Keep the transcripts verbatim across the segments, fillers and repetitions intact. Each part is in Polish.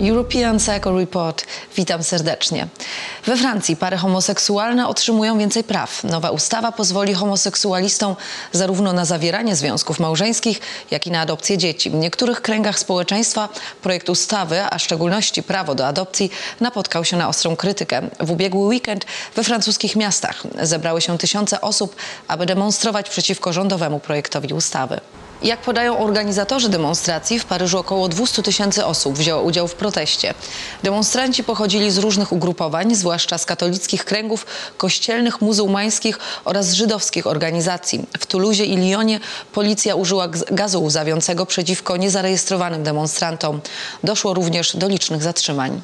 European Psycho Report. Witam serdecznie. We Francji pary homoseksualne otrzymują więcej praw. Nowa ustawa pozwoli homoseksualistom zarówno na zawieranie związków małżeńskich, jak i na adopcję dzieci. W niektórych kręgach społeczeństwa projekt ustawy, a w szczególności prawo do adopcji, napotkał się na ostrą krytykę. W ubiegły weekend we francuskich miastach zebrały się tysiące osób, aby demonstrować przeciwko rządowemu projektowi ustawy. Jak podają organizatorzy demonstracji, w Paryżu około dwieście tysięcy osób wzięło udział w proteście. Demonstranci pochodzili z różnych ugrupowań, zwłaszcza z katolickich kręgów, kościelnych, muzułmańskich oraz żydowskich organizacji. W Toulouse i Lyonie policja użyła gazu łzawiącego przeciwko niezarejestrowanym demonstrantom. Doszło również do licznych zatrzymań.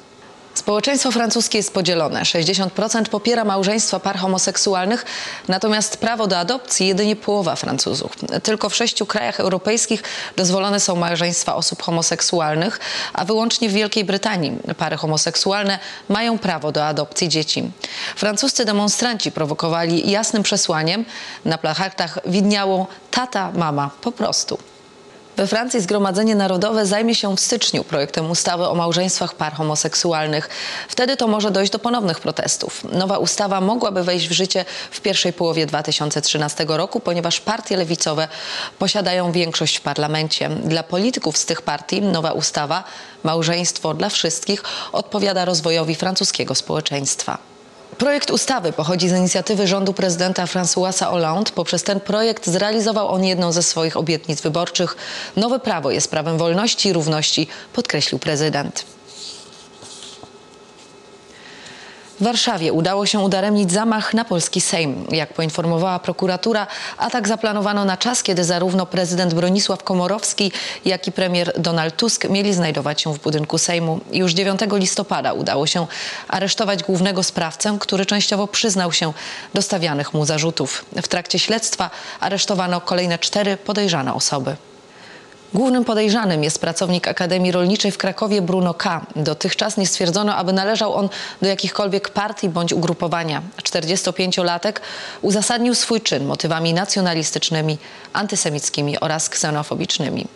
Społeczeństwo francuskie jest podzielone. sześćdziesiąt procent popiera małżeństwa par homoseksualnych, natomiast prawo do adopcji jedynie połowa Francuzów. Tylko w sześciu krajach europejskich dozwolone są małżeństwa osób homoseksualnych, a wyłącznie w Wielkiej Brytanii pary homoseksualne mają prawo do adopcji dzieci. Francuscy demonstranci prowokowali jasnym przesłaniem. Na plakatach widniało tata, mama, po prostu. We Francji Zgromadzenie Narodowe zajmie się w styczniu projektem ustawy o małżeństwach par homoseksualnych. Wtedy to może dojść do ponownych protestów. Nowa ustawa mogłaby wejść w życie w pierwszej połowie dwa tysiące trzynastego roku, ponieważ partie lewicowe posiadają większość w parlamencie. Dla polityków z tych partii nowa ustawa, małżeństwo dla wszystkich, odpowiada rozwojowi francuskiego społeczeństwa. Projekt ustawy pochodzi z inicjatywy rządu prezydenta Francoisa Hollande. Poprzez ten projekt zrealizował on jedną ze swoich obietnic wyborczych. Nowe prawo jest prawem wolności i równości, podkreślił prezydent. W Warszawie udało się udaremnić zamach na polski Sejm. Jak poinformowała prokuratura, atak zaplanowano na czas, kiedy zarówno prezydent Bronisław Komorowski, jak i premier Donald Tusk mieli znajdować się w budynku Sejmu. Już dziewiątego listopada udało się aresztować głównego sprawcę, który częściowo przyznał się do stawianych mu zarzutów. W trakcie śledztwa aresztowano kolejne cztery podejrzane osoby. Głównym podejrzanym jest pracownik Akademii Rolniczej w Krakowie Bruno K. Dotychczas nie stwierdzono, aby należał on do jakichkolwiek partii bądź ugrupowania. czterdziestopięciolatek uzasadnił swój czyn motywami nacjonalistycznymi, antysemickimi oraz ksenofobicznymi.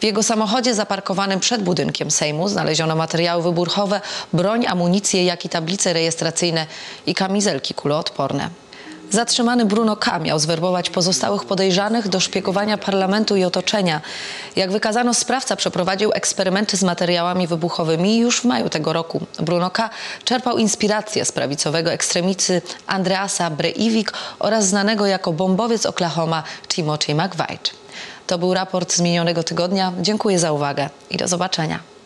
W jego samochodzie zaparkowanym przed budynkiem Sejmu znaleziono materiały wybuchowe, broń, amunicję, jak i tablice rejestracyjne i kamizelki kuloodporne. Zatrzymany Bruno K. miał zwerbować pozostałych podejrzanych do szpiegowania parlamentu i otoczenia. Jak wykazano, sprawca przeprowadził eksperymenty z materiałami wybuchowymi już w maju tego roku. Bruno K. czerpał inspirację z prawicowego ekstremisty Andersa Breivika oraz znanego jako bombowiec Oklahoma Timothy McVeigh. To był raport z minionego tygodnia. Dziękuję za uwagę i do zobaczenia.